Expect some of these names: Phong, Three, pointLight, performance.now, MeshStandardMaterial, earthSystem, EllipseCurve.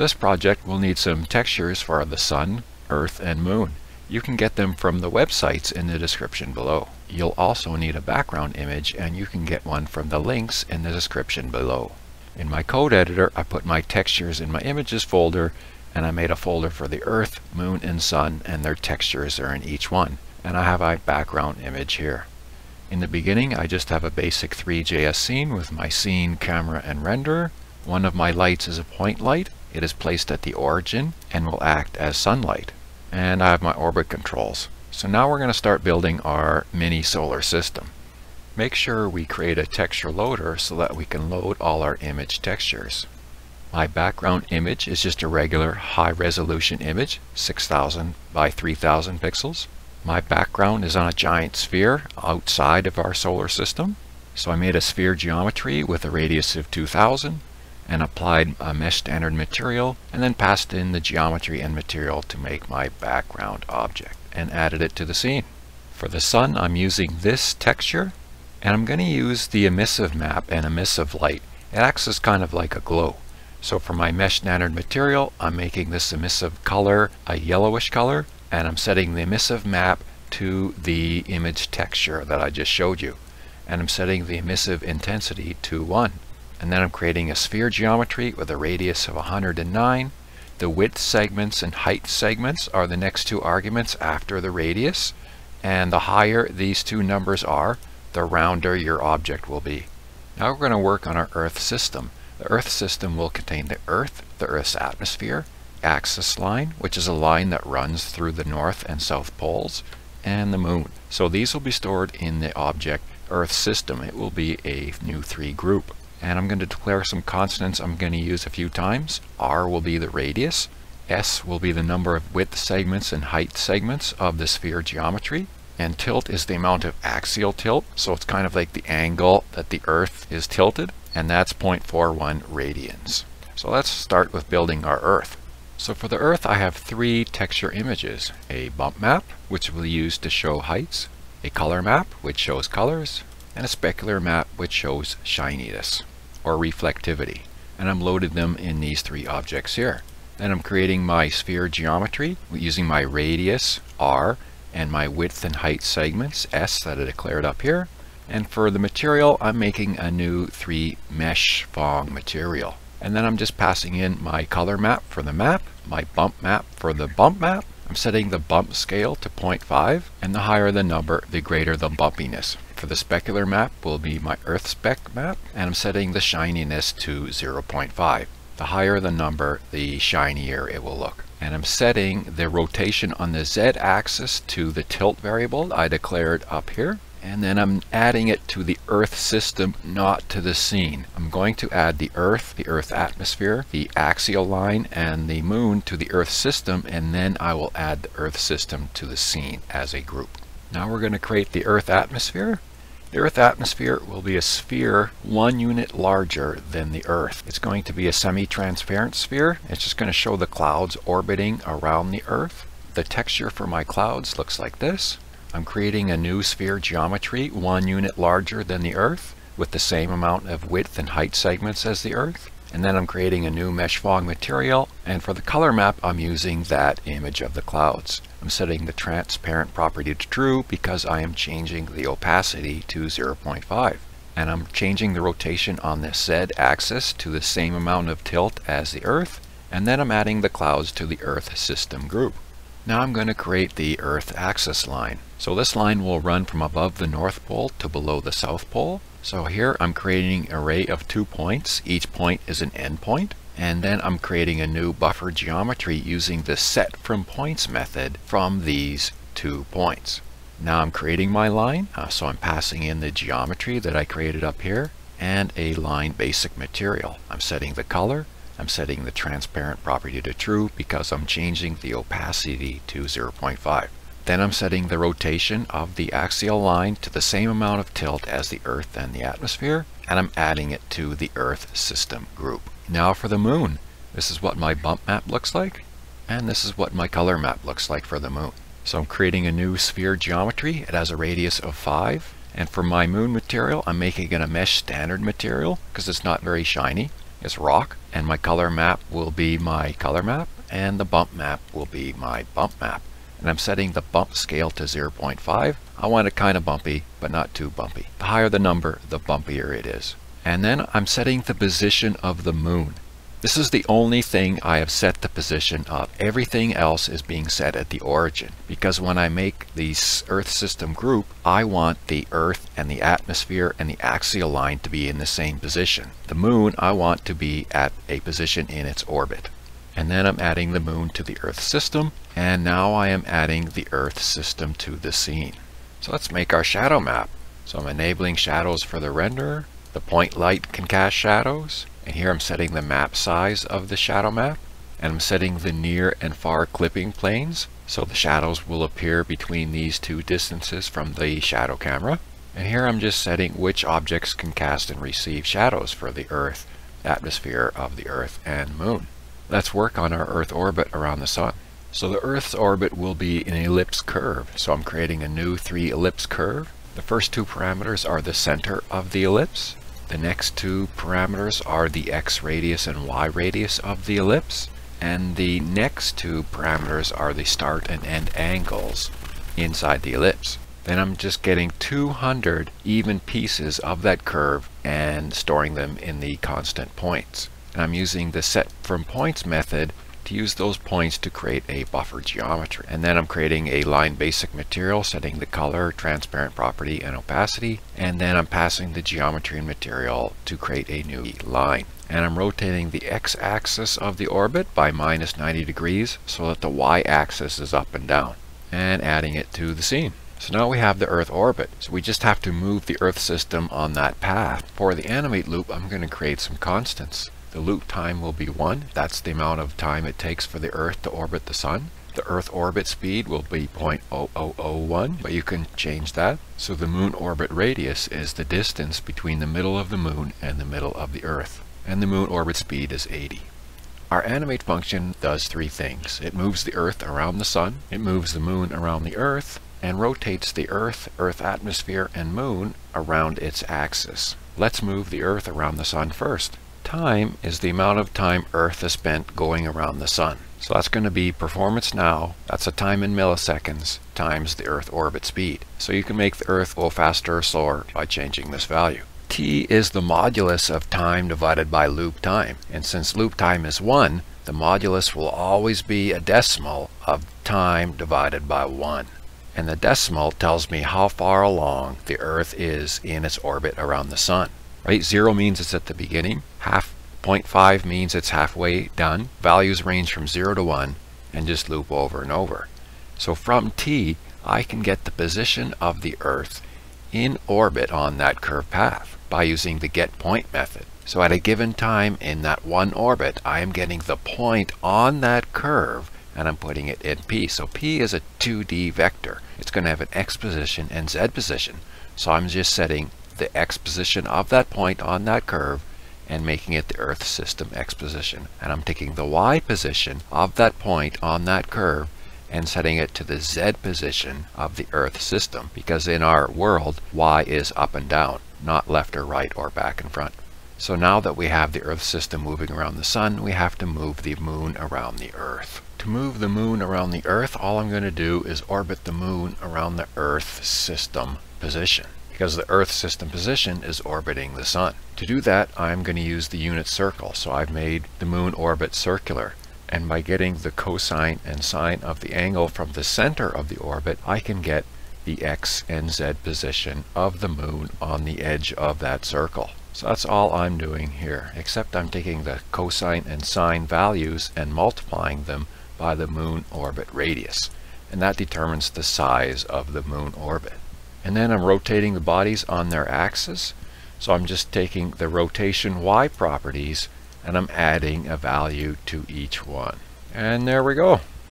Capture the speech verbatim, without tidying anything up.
For this project, we'll need some textures for the sun, earth, and moon. You can get them from the websites in the description below. You'll also need a background image, and you can get one from the links in the description below. In my code editor, I put my textures in my images folder, and I made a folder for the earth, moon, and sun, and their textures are in each one. And I have a background image here. In the beginning, I just have a basic three J S scene with my scene, camera, and renderer. One of my lights is a point light. It is placed at the origin and will act as sunlight. And I have my orbit controls. So now we're going to start building our mini solar system. Make sure we create a texture loader so that we can load all our image textures. My background image is just a regular high resolution image, six thousand by three thousand pixels. My background is on a giant sphere outside of our solar system. So I made a sphere geometry with a radius of two thousand and applied a mesh standard material, and then passed in the geometry and material to make my background object and added it to the scene. For the sun, I'm using this texture, and I'm going to use the emissive map and emissive light. It acts as kind of like a glow. So for my mesh standard material, I'm making this emissive color a yellowish color, and I'm setting the emissive map to the image texture that I just showed you. And I'm setting the emissive intensity to one. And then I'm creating a sphere geometry with a radius of one hundred nine. The width segments and height segments are the next two arguments after the radius. And the higher these two numbers are, the rounder your object will be. Now we're going to work on our Earth system. The Earth system will contain the Earth, the Earth's atmosphere, axis line, which is a line that runs through the north and south poles, and the moon. So these will be stored in the object Earth system. It will be a new three group. And I'm going to declare some constants I'm going to use a few times. R will be the radius. S will be the number of width segments and height segments of the sphere geometry. And tilt is the amount of axial tilt. So it's kind of like the angle that the Earth is tilted. And that's zero point four one radians. So let's start with building our Earth. So for the Earth, I have three texture images. A bump map, which we'll use to show heights. A color map, which shows colors. And a specular map, which shows shininess, or reflectivity. And I'm loaded them in these three objects here. Then I'm creating my sphere geometry using my radius, R, and my width and height segments, S, that I declared up here. And for the material, I'm making a new three mesh Phong material. And then I'm just passing in my color map for the map, my bump map for the bump map. I'm setting the bump scale to zero point five, and the higher the number, the greater the bumpiness. For the specular map will be my Earth spec map, and I'm setting the shininess to zero point five. The higher the number, the shinier it will look. And I'm setting the rotation on the z-axis to the tilt variable I declared up here. And then I'm adding it to the Earth system, not to the scene. I'm going to add the Earth, the Earth atmosphere, the axial line, and the moon to the Earth system, and then I will add the Earth system to the scene as a group. Now we're going to create the Earth atmosphere. The Earth atmosphere will be a sphere one unit larger than the Earth. It's going to be a semi-transparent sphere. It's just going to show the clouds orbiting around the Earth. The texture for my clouds looks like this. I'm creating a new sphere geometry one unit larger than the Earth with the same amount of width and height segments as the Earth. And then I'm creating a new mesh Phong material, and for the color map I'm using that image of the clouds. I'm setting the transparent property to true because I am changing the opacity to zero point five. And I'm changing the rotation on the z-axis to the same amount of tilt as the Earth, and then I'm adding the clouds to the Earth system group. Now I'm going to create the Earth axis line. So this line will run from above the North Pole to below the South Pole. So here I'm creating an array of two points. Each point is an endpoint. And then I'm creating a new buffer geometry using the set from points method from these two points. Now I'm creating my line. Uh, so I'm passing in the geometry that I created up here and a line basic material. I'm setting the color. I'm setting the transparent property to true because I'm changing the opacity to zero point five. Then I'm setting the rotation of the axial line to the same amount of tilt as the Earth and the atmosphere, and I'm adding it to the Earth system group. Now for the moon. This is what my bump map looks like, and this is what my color map looks like for the moon. So I'm creating a new sphere geometry. It has a radius of five, and for my moon material I'm making it a mesh standard material because it's not very shiny. It's rock. and my color map will be my color map, and the bump map will be my bump map. And I'm setting the bump scale to zero point five. I want it kind of bumpy, but not too bumpy. The higher the number, the bumpier it is. And then I'm setting the position of the moon. This is the only thing I have set the position of. Everything else is being set at the origin, because when I make the Earth system group, I want the Earth and the atmosphere and the axial line to be in the same position. The moon I want to be at a position in its orbit. And then I'm adding the moon to the Earth system, and now I am adding the Earth system to the scene. So let's make our shadow map. So I'm enabling shadows for the renderer. The point light can cast shadows. And here I'm setting the map size of the shadow map, and I'm setting the near and far clipping planes, so the shadows will appear between these two distances from the shadow camera. And here I'm just setting which objects can cast and receive shadows for the Earth, atmosphere of the Earth, and moon. Let's work on our Earth orbit around the Sun. So the Earth's orbit will be an ellipse curve, so I'm creating a new three ellipse curve. The first two parameters are the center of the ellipse. The next two parameters are the x radius and y radius of the ellipse, and the next two parameters are the start and end angles inside the ellipse. Then I'm just getting two hundred even pieces of that curve and storing them in the constant points. And I'm using the set from points method to use those points to create a buffer geometry. And then I'm creating a line basic material, setting the color, transparent property, and opacity. And then I'm passing the geometry and material to create a new line. And I'm rotating the x-axis of the orbit by minus ninety degrees so that the y-axis is up and down, and adding it to the scene. So now we have the Earth orbit. So we just have to move the Earth system on that path. For the animate loop, I'm going to create some constants. The loop time will be one. That's the amount of time it takes for the Earth to orbit the Sun. The Earth orbit speed will be zero point zero zero zero one, but you can change that. So the moon orbit radius is the distance between the middle of the moon and the middle of the Earth. And the moon orbit speed is eighty. Our animate function does three things. It moves the Earth around the Sun, it moves the moon around the Earth, and rotates the Earth, Earth atmosphere, and moon around its axis. Let's move the Earth around the Sun first. Time is the amount of time Earth has spent going around the Sun. So that's going to be performance now, that's a time in milliseconds, times the Earth orbit speed. So you can make the Earth go faster or slower by changing this value. T is the modulus of time divided by loop time. And since loop time is one, the modulus will always be a decimal of time divided by one. And the decimal tells me how far along the Earth is in its orbit around the Sun. Right? Zero means it's at the beginning. Half, zero point five means it's halfway done. Values range from zero to one and just loop over and over. So from T, I can get the position of the Earth in orbit on that curve path by using the get point method. So at a given time in that one orbit, I am getting the point on that curve, and I'm putting it in P. So P is a two D vector. It's going to have an X position and Z position. So I'm just setting the X position of that point on that curve and making it the Earth system X position. And I'm taking the Y position of that point on that curve and setting it to the Z position of the Earth system, because in our world, Y is up and down, not left or right or back and front. So now that we have the Earth system moving around the Sun, we have to move the moon around the Earth. To move the moon around the Earth, all I'm going to do is orbit the moon around the Earth system position, because the Earth system position is orbiting the Sun. To do that, I'm going to use the unit circle. So I've made the moon orbit circular. And by getting the cosine and sine of the angle from the center of the orbit, I can get the X and Z position of the moon on the edge of that circle. So that's all I'm doing here, except I'm taking the cosine and sine values and multiplying them by the moon orbit radius. And that determines the size of the moon orbit. And then I'm rotating the bodies on their axis. So I'm just taking the rotation Y properties and I'm adding a value to each one. And there we go.